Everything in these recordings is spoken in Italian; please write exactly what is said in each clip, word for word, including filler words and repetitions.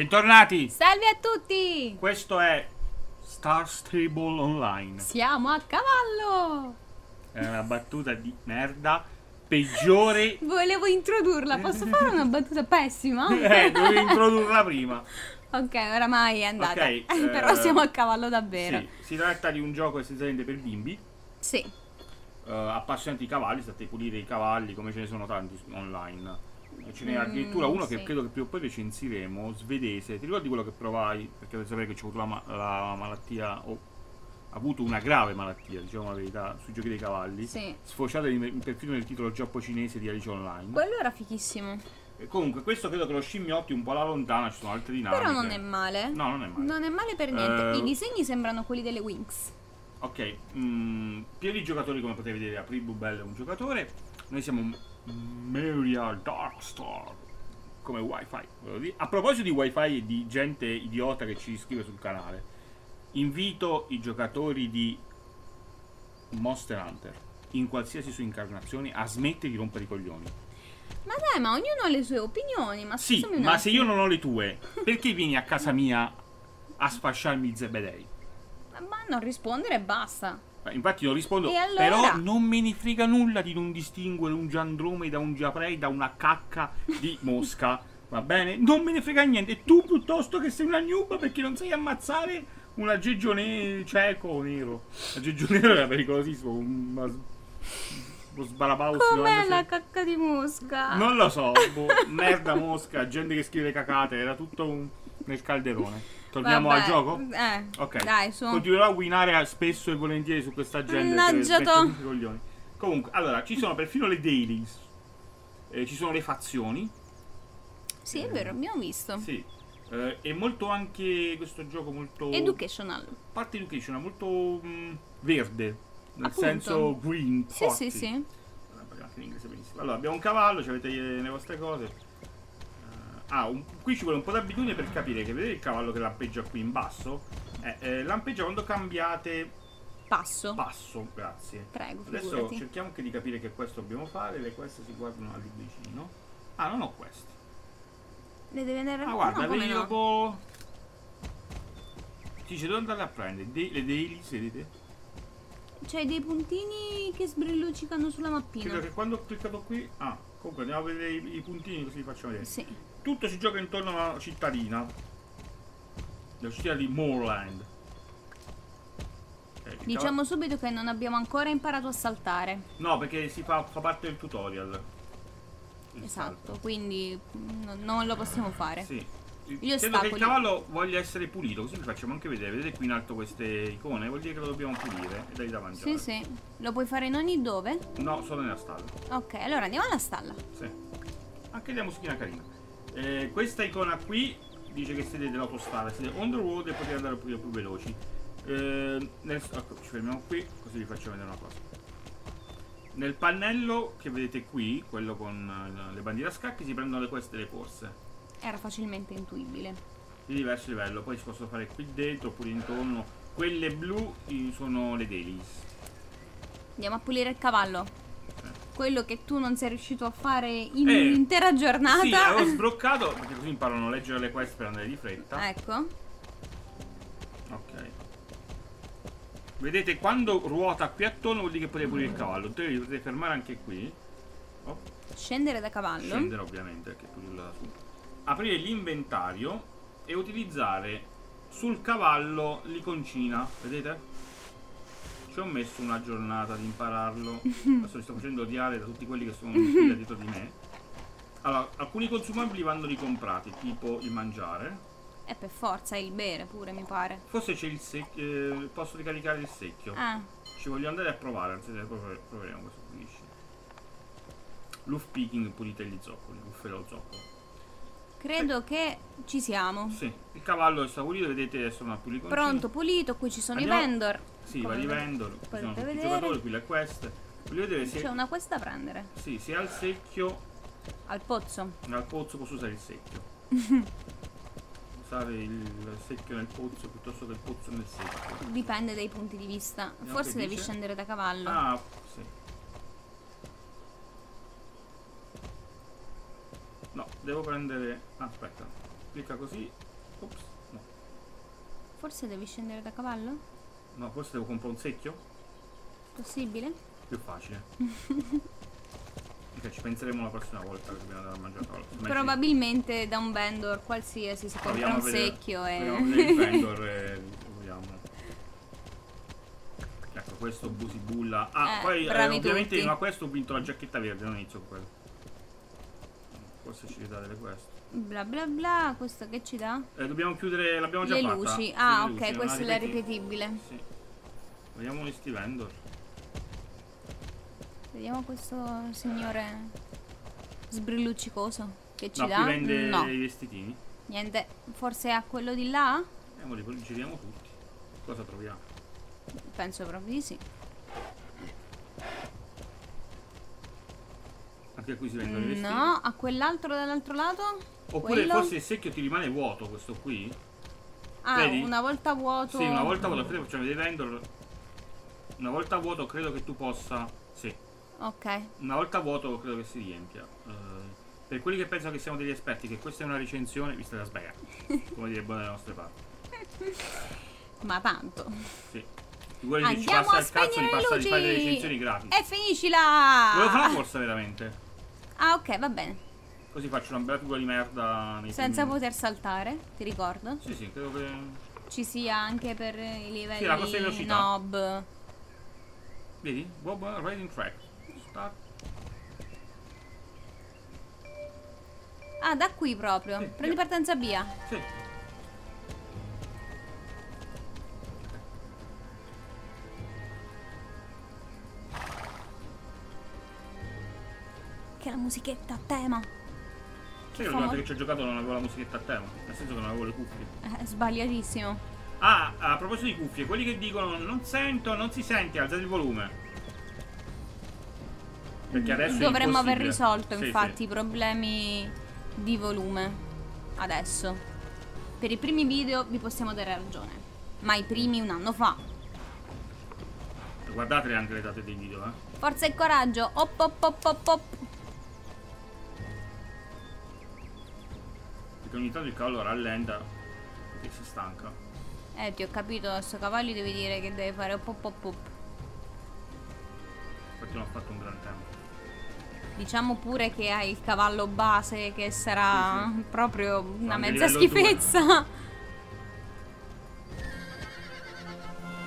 Bentornati! Salve a tutti! Questo è Star Stable Online. Siamo a cavallo! È una battuta di merda peggiore. Volevo introdurla, posso fare una battuta pessima? Eh, dovevo introdurla prima. Ok, oramai è andata. Okay, eh, però siamo a cavallo davvero. Sì, si tratta di un gioco essenzialmente per bimbi. Sì. Uh, appassionati di cavalli, state a pulire i cavalli come ce ne sono tanti online. Ce n'è addirittura uno mm, che sì. credo che prima o poi recensiremo, svedese. Ti ricordi quello che provai? Perché per sapere che c'è avuto la, ma la malattia, o oh, ha avuto una grave malattia, diciamo la verità, sui giochi dei cavalli. Sì. Sfociata perfino nel titolo giapponese di Alice Online. Quello era fichissimo. E comunque questo credo che lo scimmiotti un po' alla lontana, ci sono altre dinamiche. Però non è male. No, non è male. Non è male per niente. Uh, I disegni sembrano quelli delle Winx. Ok, mm, pieni di giocatori come potete vedere, Apribu Bell è un giocatore. Noi siamo un Mario Dark Star come wifi. A proposito di wifi e di gente idiota che ci iscrive sul canale, invito i giocatori di Monster Hunter in qualsiasi sua incarnazione a smettere di rompere i coglioni. Ma dai, ma ognuno ha le sue opinioni. Ma sì, ma se io non ho le tue, perché vieni a casa mia a sfasciarmi i zebedei? Ma non rispondere e basta. Infatti io rispondo, allora? Però non me ne frega nulla di non distinguere un giandrome da un giaprei, da una cacca di mosca, va bene? Non me ne frega niente, tu piuttosto che sei una noob perché non sai ammazzare un aggeggio ne cieco o nero. L'aggeggio nero era pericolosissimo, un... lo sbarabausto. Com'è la cacca di mosca? Non lo so, boh, merda mosca, gente che scrive cacate, era tutto un... nel calderone. Torniamo Vabbè, al gioco? Eh, ok, dai, su. Continuerò a winare spesso e volentieri su questa agenda. Comunque, allora, ci sono perfino le dailies, eh, ci sono le fazioni. Sì, eh, è vero, abbiamo visto. Sì, eh, e molto anche questo gioco molto... educational. Parte educational, molto mh, verde, nel Appunto. senso green, Sì, forti. sì, sì. Allora, anche in inglese benissimo. Allora, abbiamo un cavallo, ci avete le vostre cose. Ah, un, qui ci vuole un po' d'abitudine per capire che vedete il cavallo che lampeggia qui in basso? Eh, eh, lampeggia quando cambiate passo. Passo, grazie. Prego, adesso figurati. Cerchiamo anche di capire che questo dobbiamo fare. Le queste si guardano al vicino. Ah, non ho queste. Le deve andare a prendere. Ah, guarda, no, vedi dopo. Sì, ci devo andare a prendere. De le daily, vedete? C'hai dei puntini che sbrilluccicano sulla mappina. Credo che quando ho cliccato qui. Ah, comunque andiamo a vedere i, i puntini così li facciamo vedere. Sì. Tutto si gioca intorno a una cittadina, la città di Moorland. Okay, diciamo subito che non abbiamo ancora imparato a saltare. No, perché si fa, fa parte del tutorial. Il esatto, salto. Quindi no, non lo possiamo fare. Sì. Io credo che il cavallo voglia essere pulito, così vi facciamo anche vedere. Vedete qui in alto queste icone? Vuol dire che lo dobbiamo pulire e dargli da mangiare. Sì, sì. Lo puoi fare in ogni dove? No, solo nella stalla. Ok, allora andiamo alla stalla. Sì. Anche la musichina carina. Eh, questa icona qui dice che siete dell'autostrada, siete on the road e potete andare più, più veloci. Eh, nel, ecco, ci fermiamo qui, così vi faccio vedere una cosa. Nel pannello che vedete qui, quello con le bandiere a scacchi, si prendono le queste le corse. Era facilmente intuibile. Di diverso livello, poi si possono fare qui dentro oppure intorno. Quelle blu sono le dailies. Andiamo a pulire il cavallo. Quello che tu non sei riuscito a fare in eh, un'intera giornata. Sì, avevo sbloccato, perché così imparano a leggere le quest per andare di fretta. Ecco. Ok. Vedete, quando ruota qui attorno vuol dire che potete pulire mm. il cavallo. Potete, potete fermare anche qui. Oh. Scendere da cavallo. Scendere ovviamente, perché pulirla da su. Aprire l'inventario e utilizzare sul cavallo l'iconcina. Vedete? Ci ho messo una giornata ad impararlo. Adesso li sto facendo odiare da tutti quelli che sono in fila dietro di me. Allora, alcuni consumabili vanno ricomprati, tipo il mangiare. E per forza il bere pure, mi pare. Forse c'è il secchio, eh, posso ricaricare il secchio. Ah. Ci voglio andare a provare, anzi proveremo questo pulisce. Loof picking, pulite gli zoccoli, buffere lo zoccolo. Credo eh. che ci siamo. Sì, il cavallo è stato pulito, vedete adesso una pulita. Pronto, pulito, qui ci sono Andiamo. i vendor. Sì, va di vendor, ci sono tutti i giocatori, qui la quest. Voglio vedere se... c'è una quest da prendere. Sì, se al secchio... al pozzo. Al pozzo posso usare il secchio. Usare il secchio nel pozzo piuttosto che il pozzo nel secchio. Dipende dai punti di vista. Andiamo. Forse devi dice? scendere da cavallo. Ah, sì. No, devo prendere... ah, aspetta. Clicca così. Ops, no. Forse devi scendere da cavallo? No, forse devo comprare un secchio? Possibile? Più facile. Ok, ci penseremo la prossima volta che dobbiamo andare a mangiare a tavola. Probabilmente da un vendor qualsiasi si compra un secchio e... il vendor e... Vediamo. Ecco, questo busibulla. Ah, eh, poi eh, ovviamente in questo ho vinto la giacchetta verde, non inizio con quello. Forse ci dà delle queste. Bla bla bla, questo che ci dà? Eh, dobbiamo chiudere, l'abbiamo già fatta. Le luci, ah le ok, luci, questo è ripetibile. Sì. Vediamo gli sti vendor. Vediamo questo signore sbrilluccicoso che ci no, dà. Chi vende no. i vestitini. Niente, forse a quello di là? Andiamoli, poi li giriamo tutti. Cosa troviamo? Penso proprio di sì. Anche qui si vendono i vestiti. No, a quell'altro dall'altro lato. Oppure quello... forse il secchio ti rimane vuoto questo qui. Ah, vedi? Una volta vuoto. Sì, una volta vuoto, credo facciamo dei vendor. Una volta vuoto credo che tu possa. Sì. Ok. Una volta vuoto credo che si riempia. Uh, per quelli che pensano che siamo degli esperti, che questa è una recensione, vi state a sbagliare. Come direbbero le nostre parti. Ma tanto. Sì. Andiamo a spegnere le luci! Di fare le recensioni grafiche. E finiscila! Volevo fare una corsa veramente. Ah ok, va bene. Così faccio una bella figura di merda nei senza primi... poter saltare, ti ricordo. Sì sì, credo che ci sia anche per i livelli sì, la corsa di velocità. Nob. Vedi? Bob Riding Track. Start. Ah, da qui proprio. Sì, prendi via. Partenza via. Sì. Che la musichetta a tema. Sì, l'ultima volta che ci ho giocato non avevo la musichetta a tema, nel senso che non avevo le cuffie. È sbagliatissimo. Ah, a proposito di cuffie, quelli che dicono non sento, non si sente, alzate il volume. Perché adesso dovremmo aver risolto sì, infatti sì. i problemi di volume. Adesso. Per i primi video vi possiamo dare ragione. Ma i primi un anno fa. Guardate anche le date dei video, eh. Forza e coraggio. Op op op op op. Ogni tanto il cavallo rallenta perché si stanca. Eh, ti ho capito, a sto cavallo devi dire che deve fare pop pop pop. Infatti non ho fatto un gran tempo. Diciamo pure che hai il cavallo base che sarà sì, sì. proprio Sono una mezza schifezza. Due.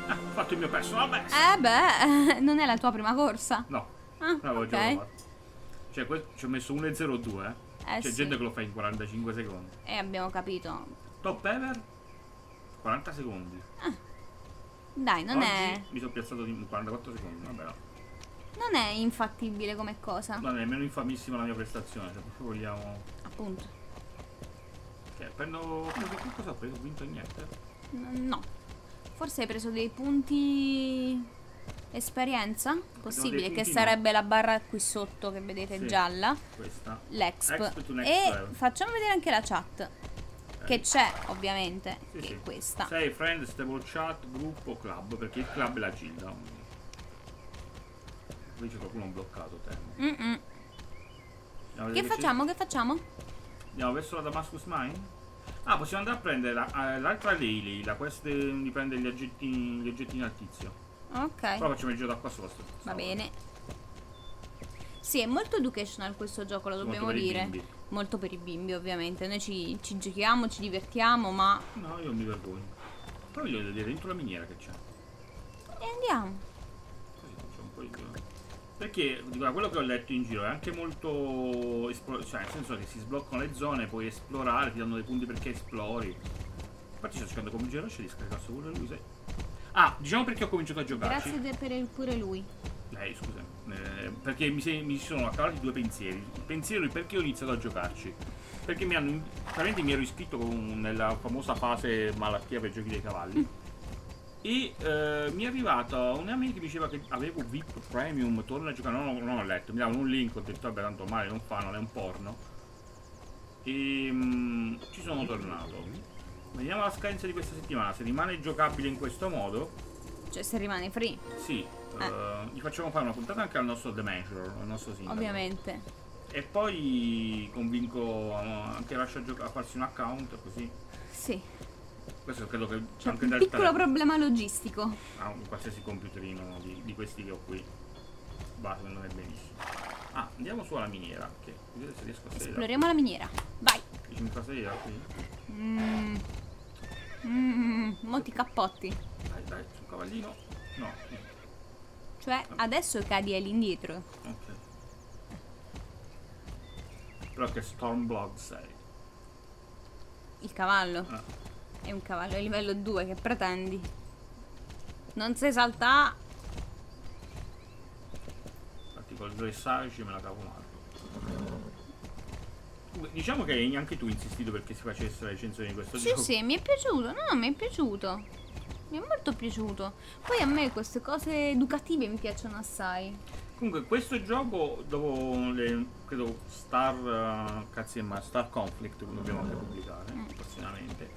Ah, ho fatto il mio personal best. Eh beh, non è la tua prima corsa. No, ah, no okay. già l'ho fatto. Cioè, ci ho messo uno e zero due, eh. Eh, c'è sì. gente che lo fa in quarantacinque secondi. E eh, abbiamo capito. Top ever quaranta secondi. Ah. Dai, non Oggi è. Mi sono piazzato in quarantaquattro secondi. Vabbè, no. Non è infattibile come cosa. Non è nemmeno infamissima la mia prestazione. Cioè, vogliamo. Appunto. Ok, prendo. Che cosa ho preso? Ho vinto niente? No. Forse hai preso dei punti. Esperienza? Possibile, che sarebbe la barra qui sotto che vedete sì, gialla. Questa. L'exp. E level. Facciamo vedere anche la chat. Okay. Che c'è ovviamente. Sì, che sì. è questa. Sei friend, stable chat, gruppo, club. Perché il club è la gilda. Qui c'è qualcuno bloccato. Te. Mm -mm. Che facciamo? Che facciamo? Andiamo verso la Damascus mine? Ah, possiamo andare a prendere l'altra la, Lily. La quest di prendere gli oggettini, gli oggettini al tizio. Ok. Però facciamo il giro d'acqua sopra. Va bene. Sì, è molto educational questo gioco, lo dobbiamo dire. Molto per i bimbi, ovviamente. Noi ci, ci giochiamo, ci divertiamo, ma. No, io non mi vergogno. Però voglio vedere dentro la miniera che c'è. E andiamo. Così facciamo un po' di giro. Perché da quello che ho letto in giro è anche molto. Cioè, nel senso che si sbloccano le zone, puoi esplorare, ti danno dei punti perché esplori. Infatti sto cercando come giro, c'è di scaricarsi quello e lui sei. Ah, diciamo perché ho cominciato a giocarci. Grazie per il pure lui. Lei, scusa. Eh, perché mi, sei, mi sono accavati due pensieri. Il pensiero di perché ho iniziato a giocarci. Perché mi hanno. Veramente mi ero iscritto con, nella famosa fase malattia per giochi dei cavalli. Mm. E eh, mi è arrivata un'amica che mi diceva che avevo V I P Premium, torna a giocare. Non, non ho letto, mi davano un link, ho detto vabbè tanto male, non fa, non è un porno. E mm, ci sono tornato. Vediamo la scadenza di questa settimana, se rimane giocabile in questo modo. Cioè se rimane free. Sì, eh. eh, gli facciamo fare una puntata anche al nostro The Measure, al nostro sindaco. Ovviamente. E poi convinco anche lascia a farsi un account così. Sì. Questo credo che c'è anche un piccolo problema logistico. Ah, un qualsiasi computerino di, di questi che ho qui. Va, secondo me è benissimo. Ah, andiamo su alla miniera. Che vedete se riesco a salire. Esploriamo la miniera. Vai. Mi fa salire qui. Mmm. Mmm. Molti cappotti. Dai, dai, su un cavallino. No. Cioè, vabbè, adesso cadi all'indietro. Ok. Però che Stormblood sei. Il cavallo? Ah. È un cavallo, è livello due, che pretendi? Non sai saltare! Infatti col dressage me la cavo male. Diciamo che neanche tu hai insistito perché si facesse la recensione di questo sì, gioco. Sì, sì, mi è piaciuto, no, no, mi è piaciuto. Mi è molto piaciuto. Poi a me queste cose educative mi piacciono assai. Comunque questo gioco dopo le, credo Star uh, cazzi e ma Star Conflict che dobbiamo anche pubblicare prossimamente,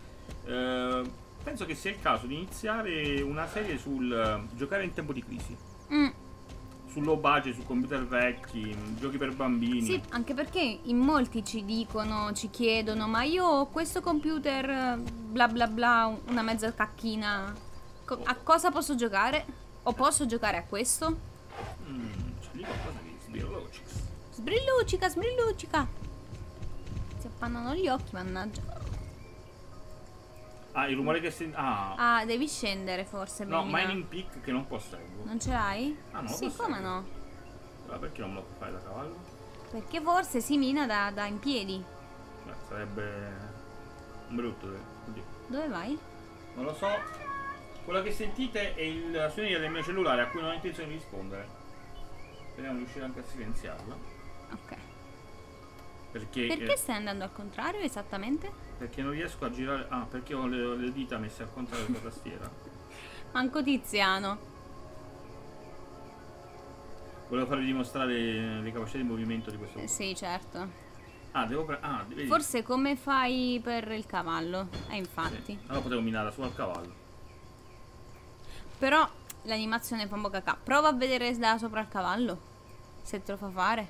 eh, penso che sia il caso di iniziare una serie sul uh, giocare in tempo di crisi, mm. su low budget, su computer vecchi, giochi per bambini. Sì, anche perché in molti ci dicono, ci chiedono, ma io ho questo computer bla bla bla, una mezza cacchina, Co a cosa posso giocare? O posso giocare a questo? Mm. Lì qualcosa che sbrillucica. Sbrillucica, sbrillucica. Si appannano gli occhi, mannaggia. Ah, il rumore che si... Ah, ah devi scendere forse. No, bambina. Mining Peak che non posseggo. Non ce l'hai? Ah, no, sì, come no? Allora, perché non me lo fai da cavallo? Perché forse si mina da, da in piedi. Beh, sarebbe brutto. Oddio. Dove vai? Non lo so. Quello che sentite è il suono del mio cellulare a cui non ho intenzione di rispondere. Speriamo di riuscire anche a silenziarla. Ok. Perché, perché eh, stai andando al contrario esattamente? Perché non riesco a girare. Ah, perché ho le, le dita messe al contrario della tastiera. Manco Tiziano. Volevo farvi dimostrare le capacità di movimento di questo eh, sì, certo. Ah, devo ah, vedi. Forse come fai per il cavallo. Eh, infatti. Sì. Allora potevo minare su al cavallo. Però l'animazione fa un po' cacà. Prova a vedere da sopra il cavallo, se te lo fa fare.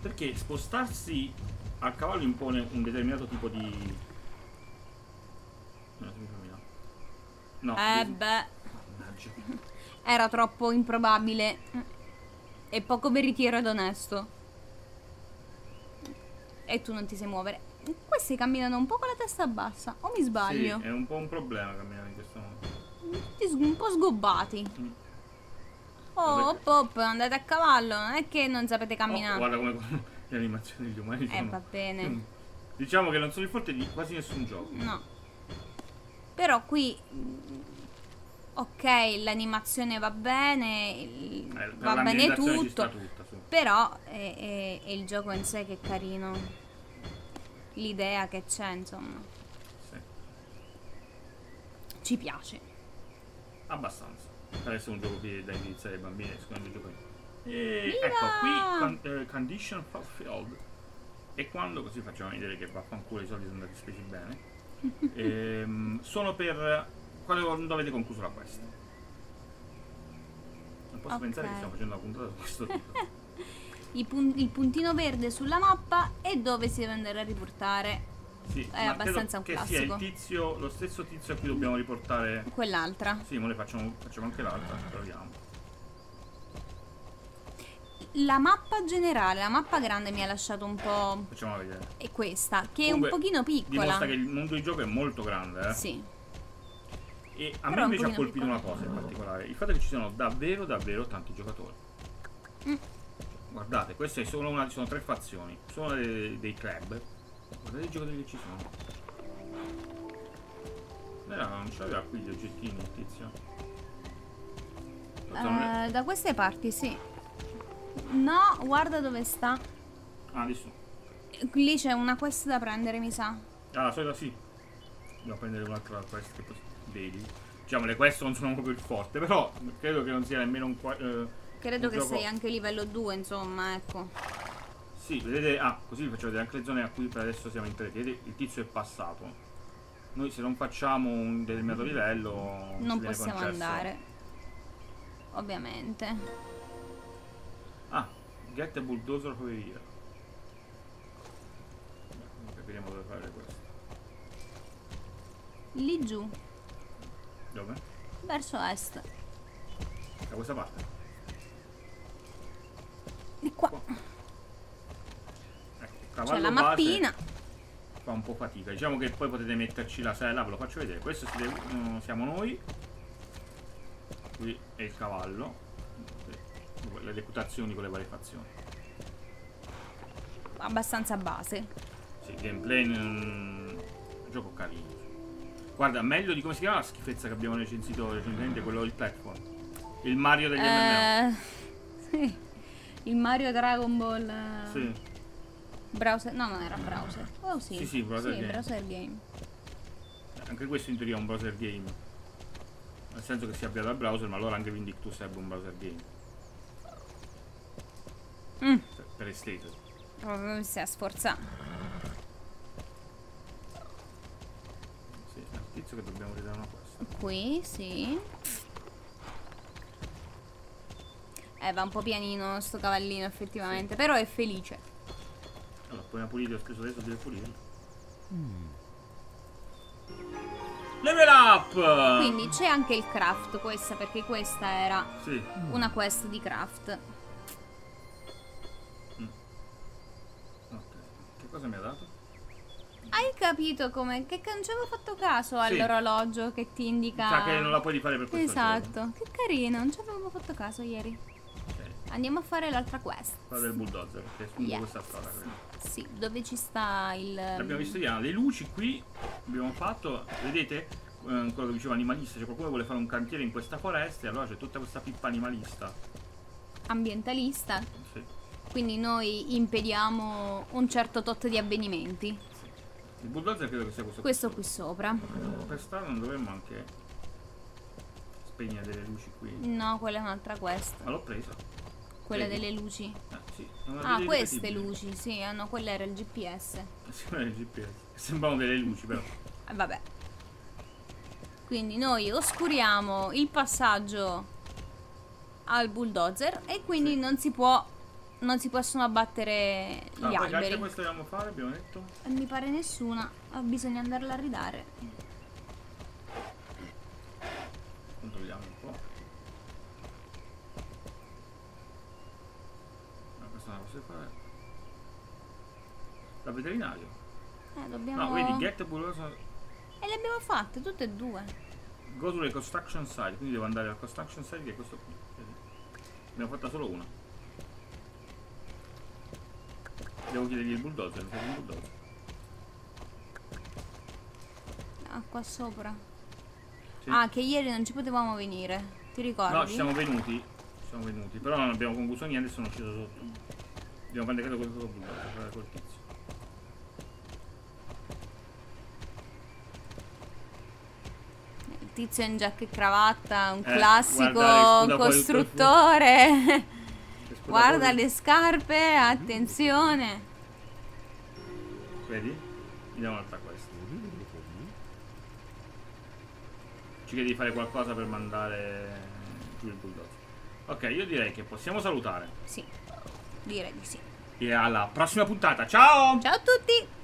Perché spostarsi al cavallo impone un determinato tipo di... No, no eh di... beh, era troppo improbabile e poco veritiero ed onesto. E tu non ti sai muovere. Questi camminano un po' con la testa bassa. O mi sbaglio? Sì, è un po' un problema camminare in questo modo. Un po' sgobbati. Mm. Oh, pop, andate a cavallo. Non è che non sapete camminare. Oh, guarda come le animazioni degli umani. Eh, sono... va bene. Diciamo che non sono il forte di quasi nessun gioco. No. Però qui... Ok, l'animazione va bene. Eh, va bene tutto. Ci sta tutta, su. Però è, è, è il gioco in sé che è carino, l'idea che c'è, insomma, sì, ci piace abbastanza. Adesso è un gioco che da iniziare ai bambini, secondo me, gioco. E ecco qui con, eh, condition fulfilled. E quando così facciamo vedere che vaffanculo i soldi sono andati spesi bene. ehm, sono per quando avete concluso la quest. Non posso okay. pensare che stiamo facendo la puntata su questo titolo. Il, pun il puntino verde sulla mappa e dove si deve andare a riportare. Sì, è abbastanza un classico. Che sia il tizio, lo stesso tizio a cui dobbiamo riportare quell'altra. Sì, ma le facciamo, facciamo anche l'altra, proviamo. La mappa generale, la mappa grande mi ha lasciato un po'. Facciamo vedere. È questa, che comunque, è un pochino piccola. Dimostra che il mondo di gioco è molto grande, eh? Sì. E a me invece ha colpito piccola. una cosa in particolare, il fatto che ci siano davvero davvero tanti giocatori. Mm. Guardate, queste sono, una, sono tre fazioni, sono dei, dei club. Guardate i giocatori che ci sono. Eh, non c'aveva qui gli oggettini, il tizio. Uh, le... Da queste parti, sì. No, guarda dove sta. Ah, di su. Lì c'è una quest da prendere, mi sa. Ah, la solita sì. Dobbiamo prendere un'altra quest che vedi. Diciamo, le quest non sono proprio il forte, però credo che non sia nemmeno un... Eh, Credo che sei anche livello due, insomma, ecco. Sì, vedete, ah, così vi faccio vedere anche le zone a cui per adesso siamo interessati. Vedete, il tizio è passato. Noi se non facciamo un determinato livello non possiamo andare, ovviamente. Ah, get a bulldozer over here. Non capiremo dove fare questo. Lì giù. Dove? Verso est. Da questa parte? Di qua. Qua. Ecco, cavallo c'è la mappina. Base. Fa un po' fatica, diciamo che poi potete metterci la sella, ve lo faccio vedere. Questo siamo noi, qui è il cavallo, le reputazioni con le varie fazioni, abbastanza base. Sì, gameplay mm, gioco carino, guarda, meglio di come si chiama la schifezza che abbiamo recensito recentemente, quello del platform, il Mario degli eh, M M O. Sì, il Mario Dragon Ball. Sì. Browser, no, non era browser. Oh sì, sì, sì, browser, sì, game. Browser game. Anche questo in teoria è un browser game, nel senso che si abbia dal browser, ma allora anche Vindictus sarebbe un browser game. Mm. Per estetica. Proprio mi stai a sforzare. Sì, è un tizio che dobbiamo ridare una cosa. Qui, sì. Eh, va un po' pianino sto cavallino effettivamente, sì. Però è felice. Allora, poi mi ha pulito, ho speso adesso, deve pulire. Mm. Level up! Quindi c'è anche il craft, questa, perché questa era sì. Una quest di craft. Mm. Ok, che cosa mi ha dato? Hai capito come? Che non ci avevo fatto caso all'orologio sì. Che ti indica... Sa che non la puoi rifare per questo. Esatto, gioco. Che carino, non ci avevo fatto caso ieri. Andiamo a fare l'altra quest. Quella del bulldozer, che è su yes. Questa strada, credo. Sì, dove ci sta il... L'abbiamo visto prima, le luci qui abbiamo fatto, vedete, eh, quello che diceva animalista, cioè qualcuno vuole fare un cantiere in questa foresta e allora c'è tutta questa pippa animalista. Ambientalista? Sì. Quindi noi impediamo un certo tot di avvenimenti. Sì. Il bulldozer credo che sia questo, questo qui sopra. Questo qui sopra. Non dovremmo anche spegnere delle luci qui? No, quella è un'altra quest. Ma l'ho presa. Quella delle luci. Ah, sì. Ah, queste luci, sì, ah, no, quella era il G P S. Sì, era il G P S. Sembrano delle luci però. Eh, vabbè. Quindi noi oscuriamo il passaggio al bulldozer e quindi sì. non si può non si possono abbattere gli no, alberi. Ma che questa dobbiamo fare, abbiamo detto? Non mi pare nessuna, bisogna andarla a ridare. Controlliamo un po'. Fare la veterinario eh, dobbiamo... no vedi get bulldozer e le abbiamo fatte tutte e due. Go to the construction site, quindi devo andare al construction site che è questo qui, ne ho fatta solo una, devo chiedergli il bulldozer, il bulldozer. Ah, qua sopra sì. Ah, che ieri non ci potevamo venire, ti ricordi? No, ci siamo venuti, ci siamo venuti però non abbiamo concluso niente, sono uscito sotto. Abbiamo panicato quel bulldozer, quel tizio. Il tizio in giacca e cravatta, un eh, classico guarda costruttore. Quel, quel guarda le scarpe, attenzione. Vedi? Vediamo un'altra questa. Ci chiedi di fare qualcosa per mandare giù il bulldozer. Ok, io direi che possiamo salutare. Sì. Direi di sì. E alla prossima puntata. Ciao! Ciao a tutti!